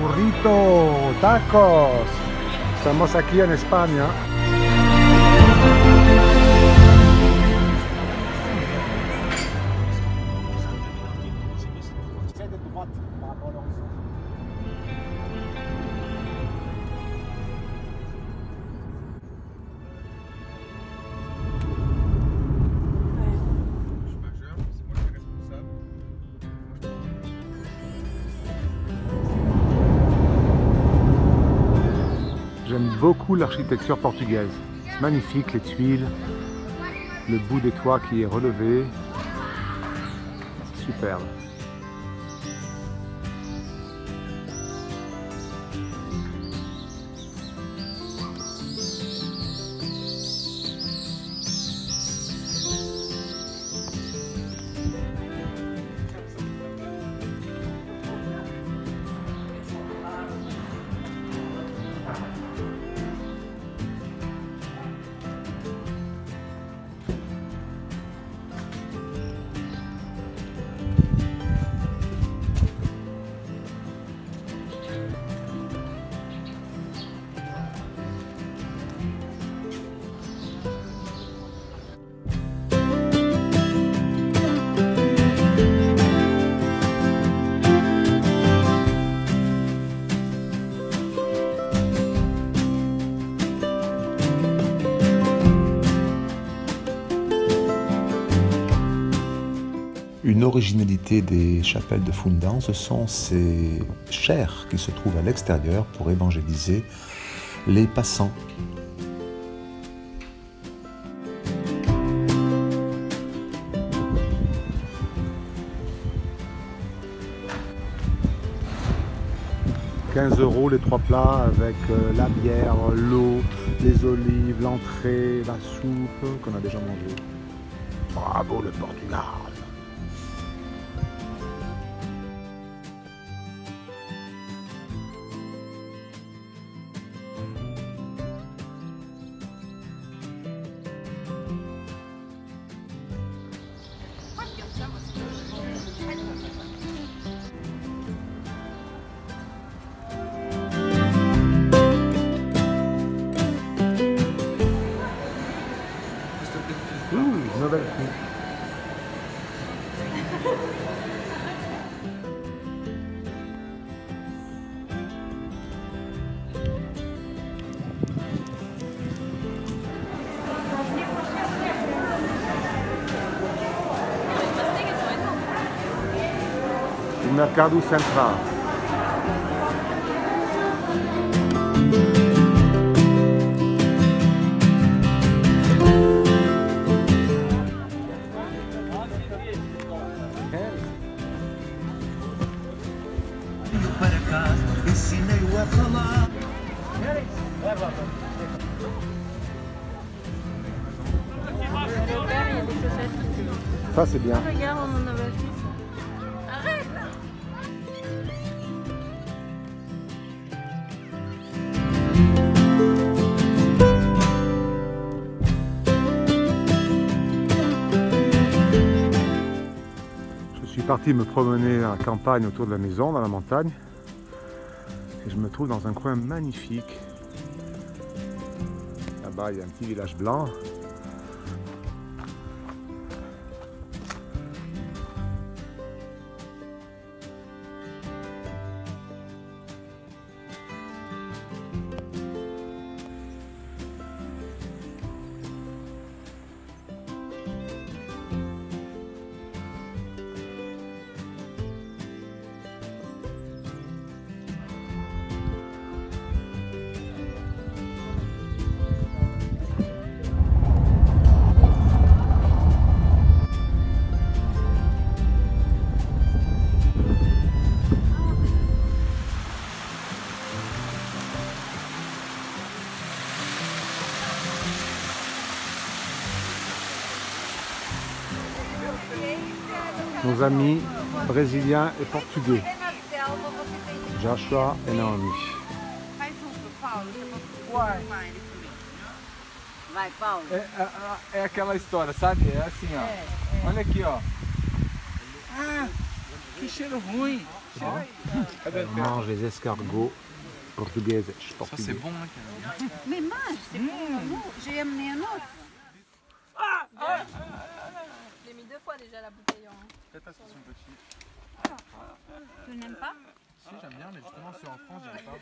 burrito, tacos. Estamos aquí en España. J'aime beaucoup l'architecture portugaise. C'est magnifique, les tuiles, le bout des toits qui est relevé. C'est superbe. Une originalité des chapelles de Fundão, ce sont ces chairs qui se trouvent à l'extérieur pour évangéliser les passants. €15 les trois plats avec la bière, l'eau, les olives, l'entrée, la soupe qu'on a déjà mangée. Bravo le Portugal! Mercado Central. Ça c'est bien. Regarde, on en avait fait. Je suis parti me promener à la campagne autour de la maison, dans la montagne, et je me trouve dans un coin magnifique. Là-bas, il y a un petit village blanc. Nos amis brésiliens et portugais, Joshua et Naomi. É aquela história, sabe? É assim, ó. Olha aqui, ó. Ah, que cheiro ruim. On mange les escargots portugaises. Ça c'est bon. Mais mange, c'est bon. J'ai amené un autre. J'ai mis deux fois déjà la bouteille en... Peut-être parce qu'ils sont petits. Tu n'aimes pas? Si, j'aime bien, mais justement, ceux en France, j'aime pas.